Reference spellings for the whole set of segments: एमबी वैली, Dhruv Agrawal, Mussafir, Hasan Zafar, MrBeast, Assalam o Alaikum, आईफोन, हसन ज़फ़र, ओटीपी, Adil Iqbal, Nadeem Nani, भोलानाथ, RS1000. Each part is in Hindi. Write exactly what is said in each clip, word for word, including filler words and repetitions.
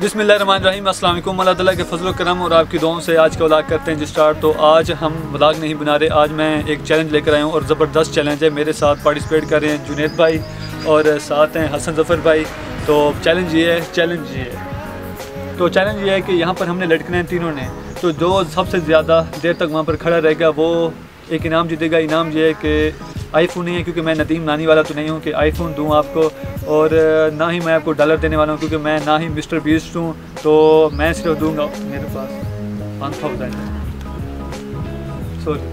बिस्मिल्लाहिर्रहमानिर्रहीम अस्सलाम वालेकुम अल्लाह के फजल करम और आपकी दुआओं से आज का व्लॉग करते हैं जी स्टार्ट। तो आज हम व्लॉग नहीं बना रहे, आज मैं एक चैलेंज लेकर आया हूँ और ज़बरदस्त चैलेंज है। मेरे साथ पार्टिसिपेट कर रहे हैं जुनैद भाई और साथ हैं हसन ज़फ़र भाई। तो चैलेंज ये है चैलेंज ये है तो चैलेंज ये है कि यहाँ पर हमने लटकना है तीनों ने। तो जो सबसे ज़्यादा देर तक वहाँ पर खड़ा रहेगा वो एक इनाम जीतेगा। इनाम ये है कि आईफोन नहीं है, क्योंकि मैं नदीम नानी वाला तो नहीं हूँ कि आईफोन दूँ आपको, और ना ही मैं आपको डॉलर देने वाला हूँ क्योंकि मैं ना ही मिस्टर बीस्ट हूँ। तो मैं सिर्फ दूँगा मेरे पास वन थाउजेंड सॉरी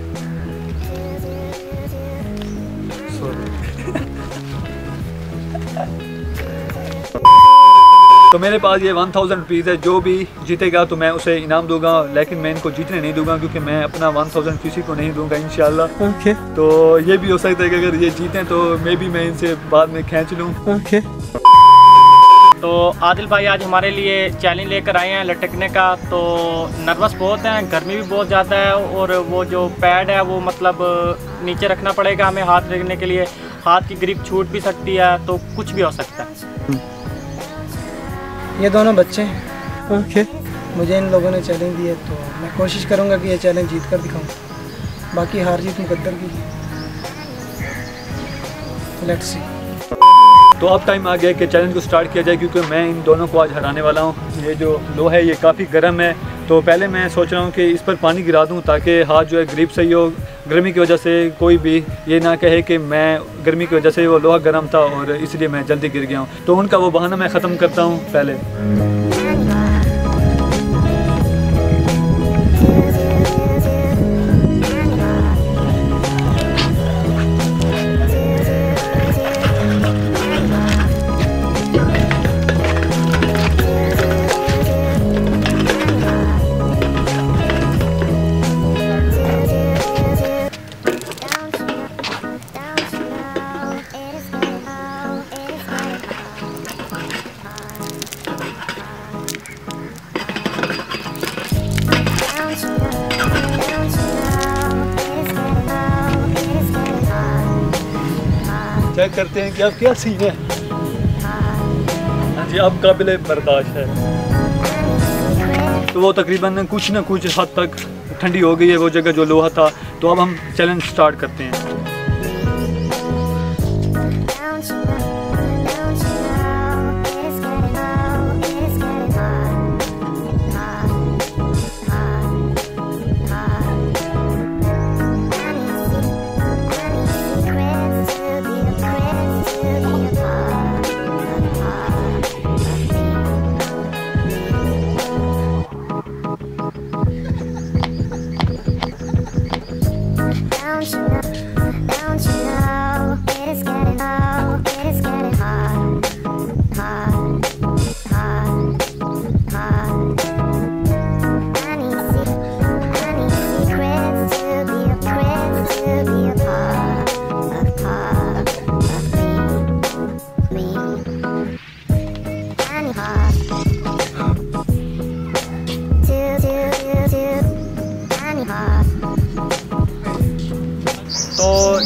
तो मेरे पास ये वन थाउजेंड रुपीज़ है, जो भी जीतेगा तो मैं उसे इनाम दूंगा, लेकिन मैं इनको जीतने नहीं दूंगा क्योंकि मैं अपना वन थाउजेंड किसी को नहीं दूंगा इंशाल्लाह। Okay okay. तो ये भी हो सकता है कि अगर ये जीतें तो मे भी मैं इनसे बाद में खींच लूँ। Okay okay. तो आदिल भाई आज हमारे लिए चैलेंज लेकर आए हैं लटकने का। तो नर्वस बहुत हैं, गर्मी भी बहुत ज़्यादा है और वो जो पैड है वो मतलब नीचे रखना पड़ेगा हमें हाथ रखने के लिए, हाथ की ग्रिप छूट भी सकती है तो कुछ भी हो सकता है। ये दोनों बच्चे हैं। Okay okay. मुझे इन लोगों ने चैलेंज दिया तो मैं कोशिश करूंगा कि ये चैलेंज जीत कर दिखाऊँ, बाकी हार जीत मुकद्दर की। Let's see. तो अब टाइम आ गया कि चैलेंज को स्टार्ट किया जाए क्योंकि मैं इन दोनों को आज हराने वाला हूँ। ये जो लोहा है ये काफ़ी गर्म है, तो पहले मैं सोच रहा हूँ कि इस पर पानी गिरा दूँ ताकि हाथ जो है ग्रिप सही हो। गर्मी की वजह से कोई भी ये ना कहे कि मैं गर्मी की वजह से वो लोहा गर्म था और इसलिए मैं जल्दी गिर गया हूँ। तो उनका वो बहाना मैं ख़त्म करता हूँ पहले। चेक करते हैं कि अब क्या सीन है। हाँ जी, अब काबिल बर्दाश्त है। तो वो तकरीबन कुछ ना कुछ हद तक ठंडी हो गई है वो जगह जो लोहा था। तो अब हम चैलेंज स्टार्ट करते हैं।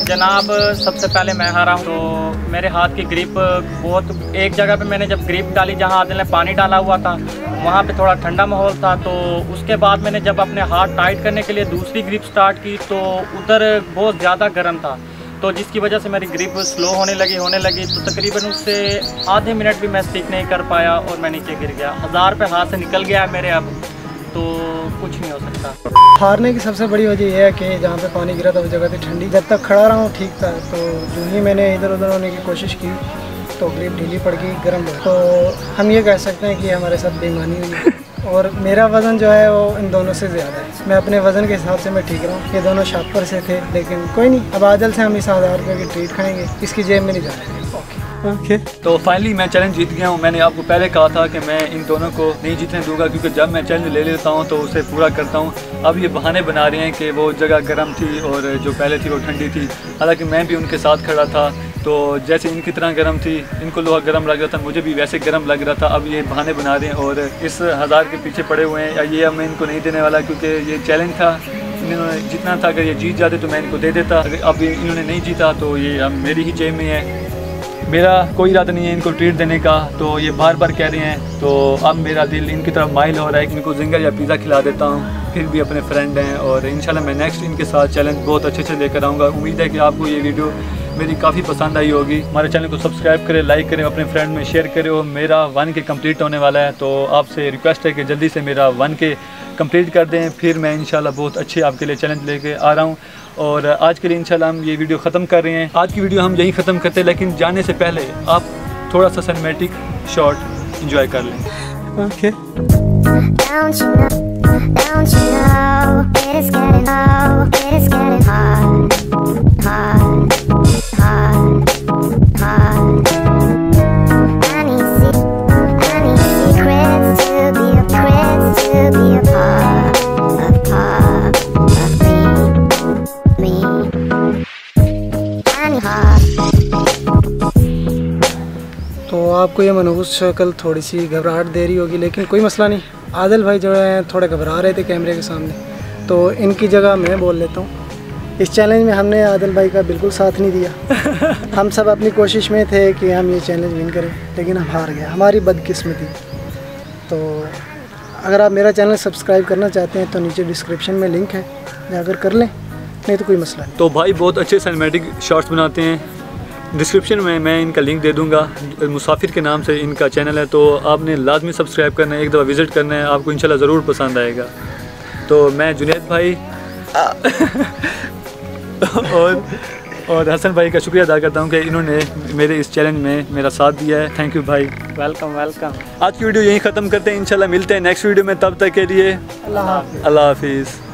जनाब सबसे पहले मैं हारा हूँ। तो मेरे हाथ की ग्रिप बहुत, एक जगह पे मैंने जब ग्रिप डाली जहाँ आदिल ने पानी डाला हुआ था वहाँ पे थोड़ा ठंडा माहौल था, तो उसके बाद मैंने जब अपने हाथ टाइट करने के लिए दूसरी ग्रिप स्टार्ट की तो उधर बहुत ज़्यादा गर्म था, तो जिसकी वजह से मेरी ग्रिप स्लो होने लगी होने लगी तो तकरीबन उससे आधे मिनट भी मैं स्टिक नहीं कर पाया और मैं नीचे गिर गया। हज़ार पे हाथ से निकल गया मेरे, अब तो कुछ नहीं हो सकता। हारने की सबसे बड़ी वजह यह है कि जहाँ पे पानी गिरा था वो जगह पे ठंडी, जब तक खड़ा रहा हूँ ठीक था, तो जो ही मैंने इधर उधर होने की कोशिश की तो ग्रिप ढीली पड़ गई, गर्म हो। तो हम ये कह सकते हैं कि हमारे साथ बेईमानी हुई और मेरा वज़न जो है वो इन दोनों से ज़्यादा है। मैं अपने वज़न के हिसाब से मैं ठीक रहा हूँ, ये दोनों शापर से थे, लेकिन कोई नहीं, अब आदिल से हम इस हज़ार रुपये की ट्रीट खाएँगे, इसकी जेब में नहीं जाएंगे। Okay okay. तो फाइनली मैं चैलेंज जीत गया हूँ। मैंने आपको पहले कहा था कि मैं इन दोनों को नहीं जीतने दूंगा क्योंकि जब मैं चैलेंज ले लेता हूँ तो उसे पूरा करता हूँ। अब ये बहाने बना रहे हैं कि वो जगह गर्म थी और जो पहले थी वो ठंडी थी, हालांकि मैं भी उनके साथ खड़ा था तो जैसे इनकी तरह गर्म थी, इनको लोहा गर्म लग रहा था, मुझे भी वैसे गर्म लग रहा था। अब ये बहाने बना रहे हैं और इस हज़ार के पीछे पड़े हुए हैं। ये अब मैं इनको नहीं देने वाला क्योंकि ये चैलेंज था, इन्होंने जितना था अगर ये जीत जाते तो मैं इनको दे देता, अब इन्होंने नहीं जीता तो ये अब मेरी ही जेब में है। मेरा कोई इरादा नहीं है इनको ट्रीट देने का, तो ये बार बार कह रहे हैं, तो अब मेरा दिल इनकी तरफ माइल हो रहा है कि इनको जिंगर या पिज़्ज़ा खिला देता हूँ। फिर भी अपने फ्रेंड हैं और इंशाल्लाह मैं नेक्स्ट इनके साथ चैलेंज बहुत अच्छे से लेकर आऊँगा। उम्मीद है कि आपको ये वीडियो मेरी काफ़ी पसंद आई होगी। हमारे चैनल को सब्सक्राइब करें, लाइक करें, अपने फ्रेंड में शेयर करें। और मेरा वन के कम्प्लीट होने वाला है, तो आपसे रिक्वेस्ट है कि जल्दी से मेरा वन के कम्प्लीट कर दें, फिर मैं इंशाल्लाह बहुत अच्छे आपके लिए चैलेंज लेके आ रहा हूँ। और आज के लिए इंशाल्लाह हम ये वीडियो ख़त्म कर रहे हैं। आज की वीडियो हम यहीं ख़त्म करते हैं, लेकिन जाने से पहले आप थोड़ा सा सिनेमैटिक शॉट इंजॉय कर लें। ओके आपको ये मनहूस शक्ल थोड़ी सी घबराहट दे रही होगी, लेकिन कोई मसला नहीं। आदिल भाई जो है थोड़ा घबरा रहे थे कैमरे के सामने, तो इनकी जगह मैं बोल लेता हूँ। इस चैलेंज में हमने आदिल भाई का बिल्कुल साथ नहीं दिया। हम सब अपनी कोशिश में थे कि हम ये चैलेंज विन करें, लेकिन हम हार गए, हमारी बदकिस्मती। तो अगर आप मेरा चैनल सब्सक्राइब करना चाहते हैं तो नीचे डिस्क्रिप्शन में लिंक है, जाकर कर लें, नहीं तो कोई मसला नहीं। तो भाई बहुत अच्छे सिनेमैटिक शॉट्स बनाते हैं, डिस्क्रिप्शन में मैं इनका लिंक दे दूंगा। मुसाफिर के नाम से इनका चैनल है, तो आपने लाजमी सब्सक्राइब करना है, एक दफ़ा विज़िट करना है, आपको इंशाल्लाह ज़रूर पसंद आएगा। तो मैं जुनैद भाई और और हसन भाई का शुक्रिया अदा करता हूं कि इन्होंने मेरे इस चैलेंज में मेरा साथ दिया है। थैंक यू भाई। Welcome welcome. आज की वीडियो यहीं ख़त्म करते हैं, इंशाल्लाह मिलते हैं नेक्स्ट वीडियो में। तब तक के लिए अल्लाह हाफिज़।